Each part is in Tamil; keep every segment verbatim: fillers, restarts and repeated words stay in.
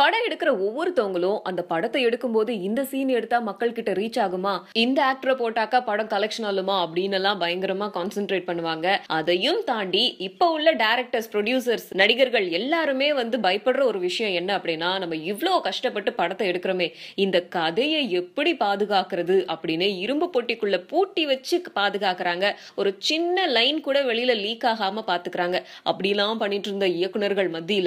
படம் எடுக்கிற ஒவ்வொருத்தவங்களும் அந்த படத்தை எடுக்கும்போது இந்த சீன் எடுத்தா மக்கள் கிட்ட ரீச் ஆகுமா, இந்த ஆக்டரை போட்டாக்கா படம் கலெக்ஷன் ஆகுமா அப்படின்னு எல்லாம் பயங்கரமா கான்சென்ட்ரேட் பண்ணுவாங்க. அதையும் தாண்டி இப்ப உள்ள டைரக்டர்ஸ், ப்ரொடியூசர்ஸ், நடிகர்கள் எல்லாருமே வந்து பயப்படுற ஒரு விஷயம் என்ன அப்படின்னா, நம்ம இவ்வளவு கஷ்டப்பட்டு படத்தை எடுக்கிறோமே, இந்த கதையை எப்படி பாதுகாக்கிறது அப்படின்னு இரும்பு பொட்டிக்குள்ள பூட்டி வச்சு பாதுகாக்கிறாங்க. ஒரு சின்ன லைன் கூட வெளியில லீக் ஆகாம பாத்துக்கிறாங்க. அப்படிலாம் பண்ணிட்டு இருந்த இயக்குநர்கள் மத்தியில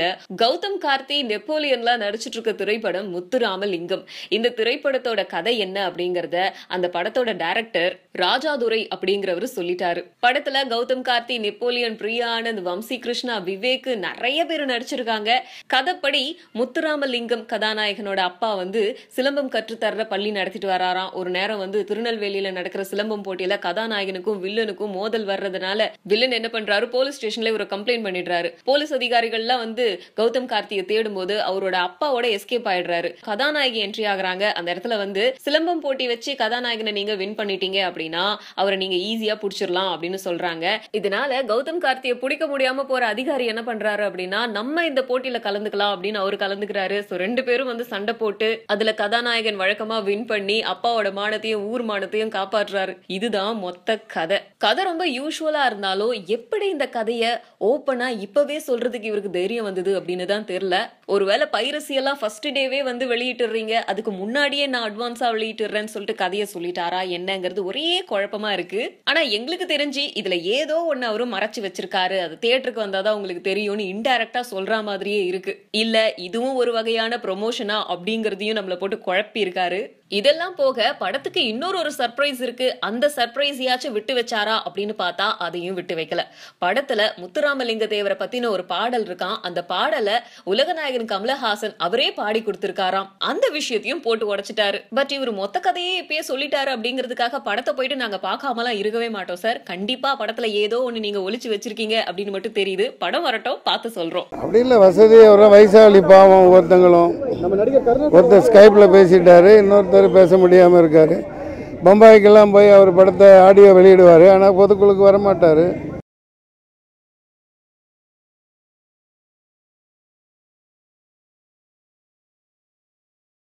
கௌதம் கார்த்தி நெப்போலியன்ல நடிச்சிட்டு இருக்க திரைப்படம் முத்துராமலிங்கம். இந்த திரைப்படத்தோட கதை என்ன அப்படிங்கறத அந்த படத்தோட டைரக்டர் ராஜாதுரை அப்படிங்கிறவரு சொல்லிட்டாரு. படத்துல கௌதம் கார்த்தி, நெப்போலியன், பிரியா ஆனந்த், வம்சி கிருஷ்ணா, விவேக் நிறைய பேர் நடிச்சிருக்காங்க. கதைப்படி முத்துராமலிங்கம் கதாநாயகனோட அப்பா வந்து சிலம்பம் கற்றுத்தர்ற பள்ளி நடத்திட்டு வராராம். ஒரு நேரம் வந்து திருநெல்வேலியில நடக்கிற சிலம்பம் போட்டியில கதாநாயகனுக்கும் வில்லனுக்கும் மோதல் வர்றதுனால வில்லன் என்ன பண்றாரு, போலீஸ் ஸ்டேஷன்ல இவரை கம்ப்ளைண்ட் பண்ணிடுறாரு. போலீஸ் அதிகாரிகள்லாம் வந்து கௌதம் கார்த்தியை தேடும் போது அவரோட அப்பாவோட எஸ்கேப் ஆயிடுறாரு. கதாநாயகி என்ட்ரி ஆகுறாங்க. அந்த இடத்துல வந்து சிலம்பம் போட்டி வச்சு கதாநாயகனை நீங்க வின் பண்ணிட்டீங்க அப்படின்னா அவரை நீங்க ஈஸியா புடிச்சிடலாம் அப்படின்னு சொல்றாங்க. இதனால கௌதம் கார்த்தியை பிடிக்க முடியாம போற அதிகாரி என்ன பண்றாரு அப்படின்னா, நம்ம இந்த போட்டியில கலந்துக்கலாம் அப்படின்னு அவரு கலந்துக்கிறாரு. சோ ரெண்டு பேரும் வந்து சண்டை போட்டு அதுல கதாநாயகன் வழக்கமா வின் பண்ணி அப்பாவோட மானத்தையும் ஊர் மானத்தையும் காப்பாற்றுறாரு. இதுதான் மொத்த கதை. கதை ரொம்ப யூஸ்வலா இருந்தாலும் எப்படி இந்த கதையை ஓப்பனா இப்பவே சொல்றதுக்கு இவருக்கு தைரியம் வந்தது அப்படின்னு தான் தெரியல. ஒருவேளை பைரசி எல்லாம் ஃபர்ஸ்ட் டேவே வந்து வெளியிட்டுறீங்க, அதுக்கு முன்னாடியே நான் அட்வான்ஸா வெளியிட்டுறேன்னு சொல்லிட்டு கதையை சொல்லிட்டாரா என்னங்கிறது ஒரே குழப்பமா இருக்கு. ஆனா எங்களுக்கு தெரிஞ்சு இதுல ஏதோ ஒன்னு அவரும் மறைச்சு வச்சிருக்காரு, அது தியேட்டருக்கு வந்தாதான் உங்களுக்கு தெரியும்னு இன்டைரக்டா சொல்ற மாதிரியே இருக்கு. இல்ல இதுவும் ஒரு வகையான ப்ரொமோஷனா அப்படிங்கறதையும் நம்மள போட்டு குழப்பி இருக்காரு. இதெல்லாம் போக படத்துக்கு இன்னொரு ஒரு சர்ப்ரைஸ் இருக்கு. அந்த சர்ப்ரைஸையாச்சும் விட்டு வச்சாரா அப்படின்னு பார்த்தா அதையும் விட்டு வைக்கல. படத்துல முத்துராமலிங்க தேவரை பத்தின ஒரு பாடல் இருக்கான். அந்த பாடல உலகநாயகன் கமலஹாசன் அவரே பாடி கொடுத்திருக்காராம். அந்த விஷயத்தையும் போட்டு உடைச்சிட்டாரு. பட் இவர் மொத்த கதையே இப்பயே சொல்லிட்டாரு அப்படிங்கிறதுக்காக படத்தை போயிட்டு நாங்க பார்க்காமலாம் இருக்கவே மாட்டோம் சார், கண்டிப்பா படத்துல ஏதோ ஒண்ணு நீங்க ஒளிச்சு வச்சிருக்கீங்க அப்படின்னு மட்டும் தெரியுது. படம் வரட்டும், பார்த்து சொல்றோம். அப்படி இல்ல வசதி வயசாளி பாவம் ஒருத்தங்களும் ஒருத்தர் ஸ்கைப்ல பேசிட்டாரு, இன்னொருத்தர் பேச முடியாமல் இருக்காரு. பம்பாய்க்கெல்லாம் போய் அவர் படத்தை ஆடியோ வெளியிடுவார், ஆனால் பொதுக்குழுக்கு வரமாட்டார்.